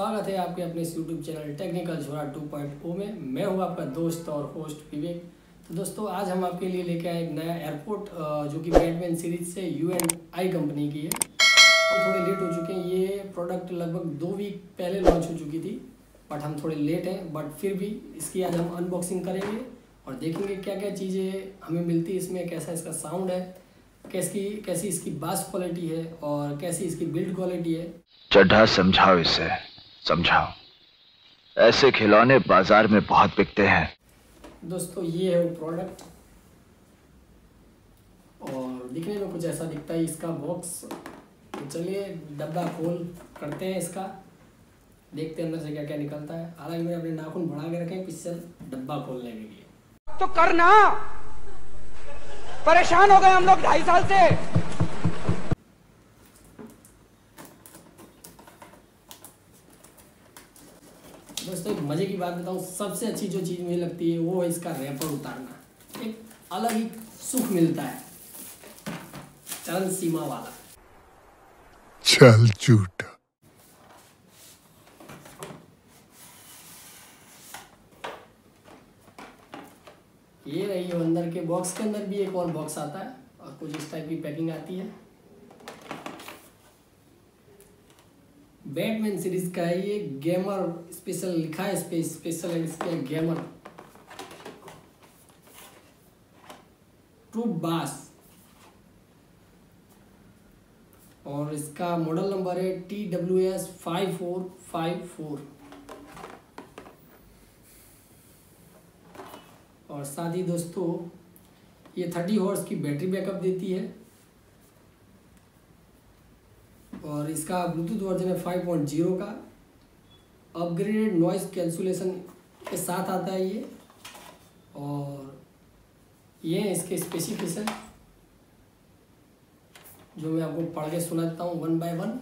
स्वागत है आपके अपने YouTube चैनल टेक्निकल छोरा 2.0 में। मैं हूं आपका दोस्त और होस्ट विवेक। तो दोस्तों आज हम आपके लिए लेके आए एक नया एयरपोर्ट जो कि बैटमैन सीरीज से U and I कंपनी की है। थोड़े लेट हो चुके हैं, ये प्रोडक्ट लगभग 2 वीक पहले लॉन्च हो चुकी थी, बट हम थोड़े लेट हैं, बट फिर भी इसकी आज हम अनबॉक्सिंग करेंगे और देखेंगे क्या क्या चीज़ें हमें मिलती है इसमें, कैसा इसका साउंड है, कैसी इसकी बास क्वालिटी है और कैसी इसकी बिल्ड क्वालिटी है। चड्ढा समझाओ, इसे समझाओ। ऐसे खिलौने बाजार में बहुत बिकते हैं। दोस्तों ये है वो प्रोडक्ट और दिखने में कुछ ऐसा दिखता है इसका बॉक्स। तो चलिए डब्बा खोल करते हैं, इसका देखते हैं अंदर से क्या क्या निकलता है। हालांकि मैंने अपने नाखून बढ़ा के रखे हैं पिछले डब्बा खोलने के लिए। तो करना परेशान हो गए हम लोग 2.5 साल से। दोस्तों एक मजे की बात बताऊं, सबसे अच्छी जो चीज मुझे लगती है वो है इसका रैपर उतारना। एक अलग ही सुख मिलता है चरम सीमा वाला। चल झूठ। ये रही अंदर के बॉक्स के अंदर भी एक और बॉक्स आता है और कुछ इस टाइप की पैकिंग आती है। बैटमैन सीरीज का है ये, गेमर स्पेशल लिखा है, स्पेशल है इसके गेमर। ट्रूप बास और इसका मॉडल नंबर है TWS 5454 और साथ ही दोस्तों ये 30 हॉर्स की बैटरी बैकअप देती है और इसका ब्लूटूथ वर्जन है 5.0 का। अपग्रेडेड नॉइस कैंसुलेशन के साथ आता है ये और ये इसके स्पेसिफिकेशन जो मैं आपको पढ़ के सुना देता हूँ 1 बाय 1।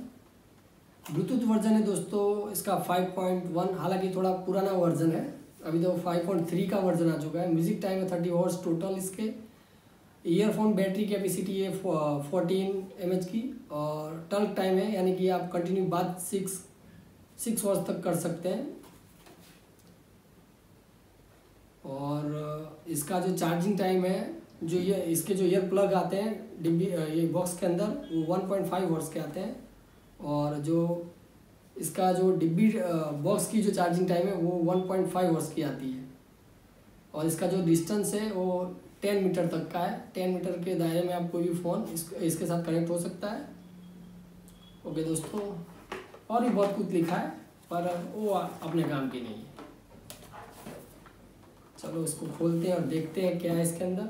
ब्लूटूथ वर्जन है दोस्तों इसका 5.1, हालांकि थोड़ा पुराना वर्जन है, अभी तो 5.3 का वर्जन आ चुका है। म्यूजिक टाइम है 30 हॉर्स टोटल इसके। ईयरफोन बैटरी कैपेसिटी है 14 mAh की और टल्क टाइम है, यानी कि आप कंटिन्यू बात 6 हॉर्स तक कर सकते हैं। और इसका जो चार्जिंग टाइम है, जो ये इसके जो ईयर प्लग आते हैं डिब्बी ये बॉक्स के अंदर, वो 1.5 हॉर्स के आते हैं और जो इसका जो डिब्बी बॉक्स की जो चार्जिंग टाइम है वो 1.5 हॉर्स की आती है। और इसका जो डिस्टेंस है वो 10 मीटर तक का है। 10 मीटर के दायरे में आप कोई भी फ़ोन इसके साथ कनेक्ट हो सकता है। ओके दोस्तों, और भी बहुत कुछ लिखा है पर वो अपने काम की नहीं है। चलो इसको खोलते हैं और देखते हैं क्या है इसके अंदर।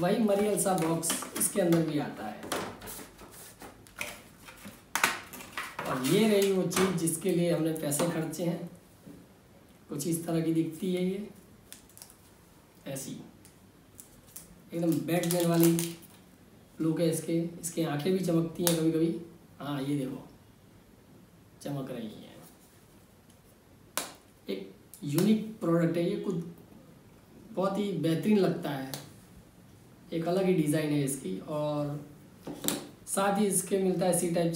वही मरियल सा बॉक्स इसके अंदर भी आता है और ये रही वो चीज़ जिसके लिए हमने पैसे खर्चे हैं। कुछ इस तरह की दिखती है ये, ऐसी एकदम बैटमैन वाली लुक है इसके आंखें भी चमकती हैं कभी कभी। हाँ ये देखो चमक रही है। एक यूनिक प्रोडक्ट है ये, कुछ बहुत ही बेहतरीन लगता है, एक अलग ही डिज़ाइन है इसकी। और साथ ही इसके मिलता है C टाइप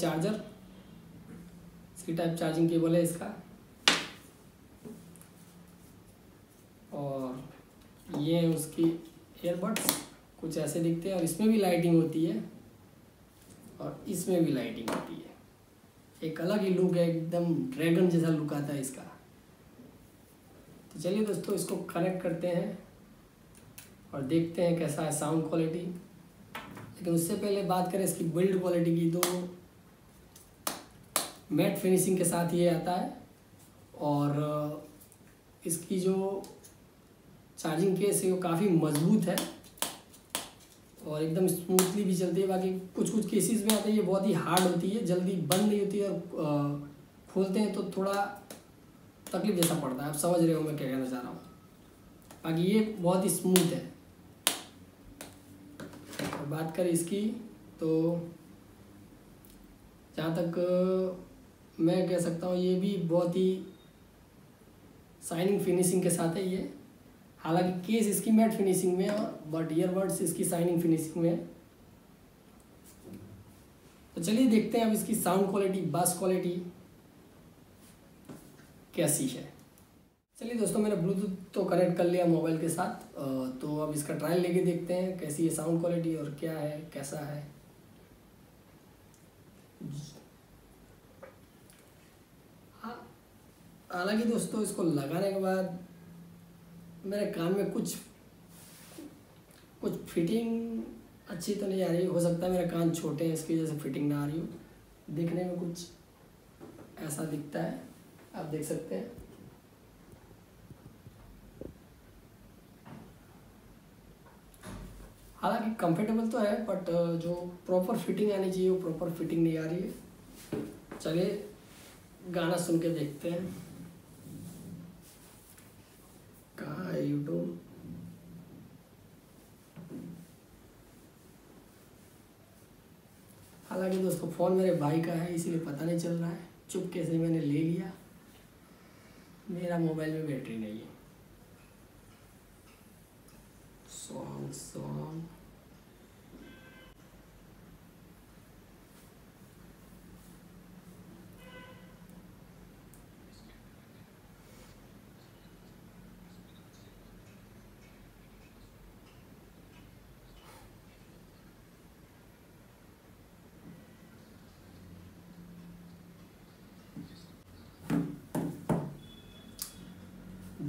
चार्जिंग केबल है इसका। और ये है उसकी एयरबड्स, कुछ ऐसे दिखते हैं और इसमें भी लाइटिंग होती है और इसमें भी लाइटिंग होती है। एक अलग ही लुक है, एकदम ड्रैगन जैसा लुक आता है इसका। तो चलिए दोस्तों इसको कनेक्ट करते हैं और देखते हैं कैसा है साउंड क्वालिटी। लेकिन उससे पहले बात करें इसकी बिल्ड क्वालिटी की, तो मैट फिनिशिंग के साथ ये आता है और इसकी जो चार्जिंग केस है वो काफ़ी मजबूत है और एकदम स्मूथली भी चलती है। बाकी कुछ केसेस में आता है ये बहुत ही हार्ड होती है, जल्दी बंद नहीं होती है और खोलते हैं तो थोड़ा तकलीफ जैसा पड़ता है। आप समझ रहे हो मैं क्या कहना चाह रहा हूँ। बाकी ये बहुत ही स्मूथ है। और बात करें इसकी, तो जहाँ तक मैं कह सकता हूँ ये भी बहुत ही शाइनिंग फिनिशिंग के साथ है ये, हालांकि केस इसकी मैट फिनिशिंग में और बट ईयरबड्स इसकी शाइनिंग फिनिशिंग में है। तो चलिए देखते हैं अब इसकी साउंड क्वालिटी, बास क्वालिटी कैसी है। चलिए दोस्तों, मैंने ब्लूटूथ तो कनेक्ट कर लिया मोबाइल के साथ, तो अब इसका ट्रायल लेके देखते हैं कैसी है साउंड क्वालिटी और क्या है कैसा है। हालांकि दोस्तों इसको लगाने के बाद मेरे कान में कुछ फिटिंग अच्छी तो नहीं आ रही, हो सकता है मेरा कान छोटे हैं इसकी वजह से फिटिंग ना आ रही हो। देखने में कुछ ऐसा दिखता है, आप देख सकते हैं। हालांकि कंफर्टेबल तो है बट जो प्रॉपर फिटिंग आनी चाहिए वो प्रॉपर फिटिंग नहीं आ रही है। चलिए गाना सुन के देखते हैं। कहाँ है यूट्यूब? हालांकि दोस्तों फ़ोन मेरे भाई का है इसीलिए पता नहीं चल रहा है, चुपके से मैंने ले लिया, मेरा मोबाइल में बैटरी नहीं है। सॉन्ग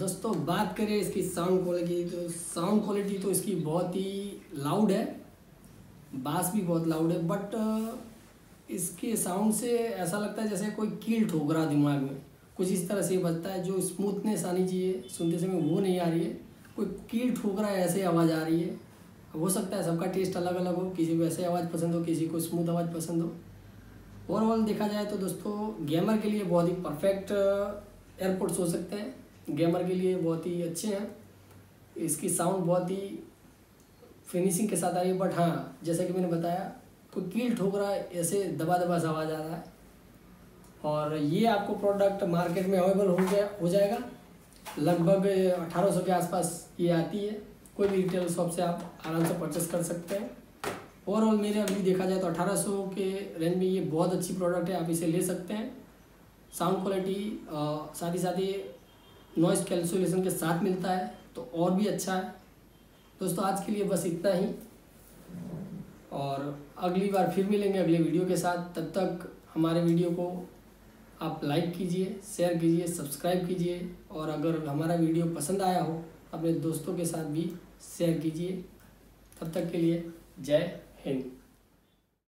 दोस्तों बात करें इसकी साउंड क्वालिटी की, तो साउंड क्वालिटी तो इसकी बहुत ही लाउड है, बास भी बहुत लाउड है, बट इसके साउंड से ऐसा लगता है जैसे कोई कील ठोक रहा दिमाग में, कुछ इस तरह से बजता है। जो स्मूथनेस आनी चाहिए सुनते समय वो नहीं आ रही है, कोई कील ठोक रहा है ऐसे आवाज़ आ रही है। हो सकता है सबका टेस्ट अलग अलग हो, किसी को ऐसे आवाज़ पसंद हो, किसी को स्मूथ आवाज़ पसंद हो। ओवरऑल देखा जाए तो दोस्तों गेमर के लिए बहुत ही परफेक्ट एयरपोर्ट्स हो सकते हैं, गेमर के लिए बहुत ही अच्छे हैं। इसकी साउंड बहुत ही फिनिशिंग के साथ आ रही है, बट हाँ जैसा कि मैंने बताया कोई कील ठोक रहा है ऐसे दबा दबा सा आवाज़ आ रहा है। और ये आपको प्रोडक्ट मार्केट में अवेलेबल हो जाएगा लगभग 1800 के आसपास ये आती है, कोई भी रिटेल शॉप से आप आराम से परचेस कर सकते हैं। ओवरऑल मेरे अभी देखा जाए तो 1800 के रेंज में ये बहुत अच्छी प्रोडक्ट है, आप इसे ले सकते हैं। साउंड क्वालिटी साथ ही नॉइस कैंसलेशन के साथ मिलता है तो और भी अच्छा है। दोस्तों आज के लिए बस इतना ही, और अगली बार फिर मिलेंगे अगले वीडियो के साथ। तब तक हमारे वीडियो को आप लाइक कीजिए, शेयर कीजिए, सब्सक्राइब कीजिए, और अगर हमारा वीडियो पसंद आया हो अपने दोस्तों के साथ भी शेयर कीजिए। तब तक के लिए जय हिंद।